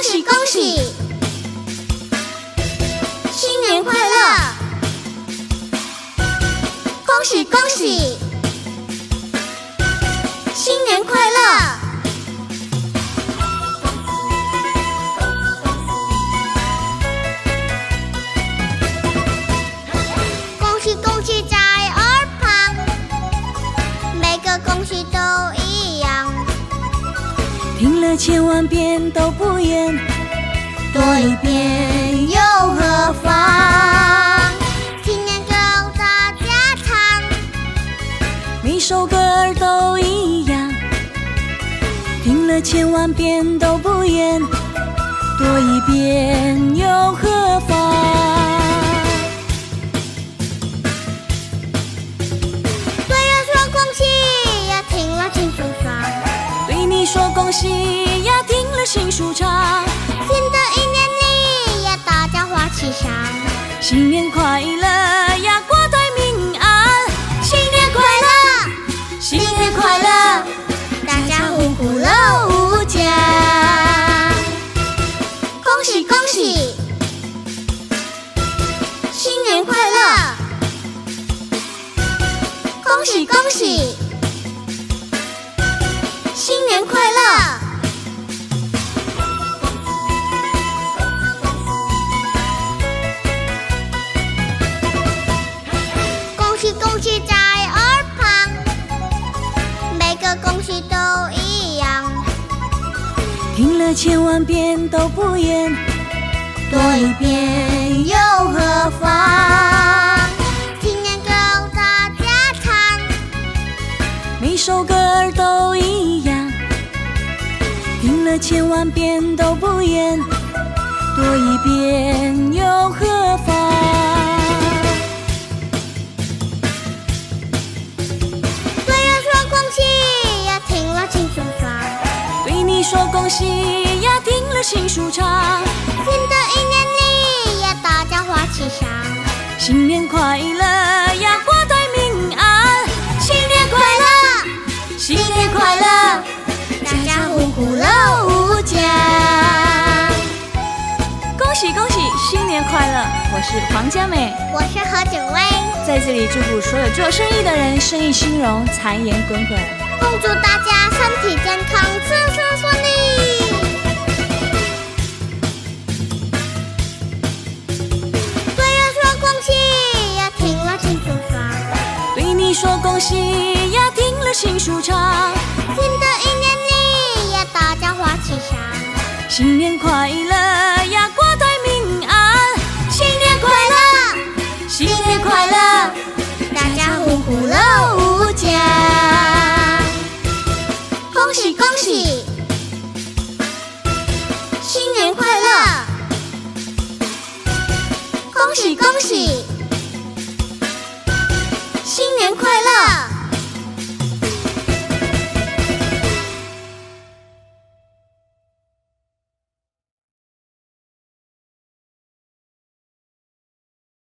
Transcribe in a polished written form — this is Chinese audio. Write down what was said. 恭喜恭喜！新年快乐！恭喜恭喜！新年快乐！ 听了千万遍都不厌，多一遍又何妨？新年歌大家唱，每首歌都一样。听了千万遍都不厌，多一遍又何妨？对我说恭喜呀，听了心舒爽。 对你说恭喜呀，听了心舒畅。新的一年里呀，大家花齐上。新年快乐呀，国泰民安。新年快乐，新年快乐，大家虎虎乐无疆。恭喜恭喜，新年快乐。恭喜恭喜。 新年快乐！恭喜恭喜在耳旁，每个恭喜都一样。听了千万遍都不厌，多一遍又何妨？新年歌大家唱，每首歌都一样。 听了千万遍都不厌，多一遍又何妨？对我说恭喜呀，听了心舒爽。对你说恭喜呀，听了心舒畅。新的一年里呀，大家花齐上。新年快乐呀，国泰民安。新年快乐，新年快乐。 大家虎虎乐无疆，恭喜恭喜，新年快乐！我是黄佳美，我是何景薇，在这里祝福所有做生意的人生意兴隆，财源滚滚。恭祝大家身体健康，事事顺利。对我说恭喜呀，听了心舒爽。对你说恭喜呀，听了心舒畅。新的一年。 大家花旗上，新年快乐呀，国泰民安！新年快乐，新年快乐，大家虎虎乐无疆！恭喜恭喜，新年快乐！恭喜恭喜。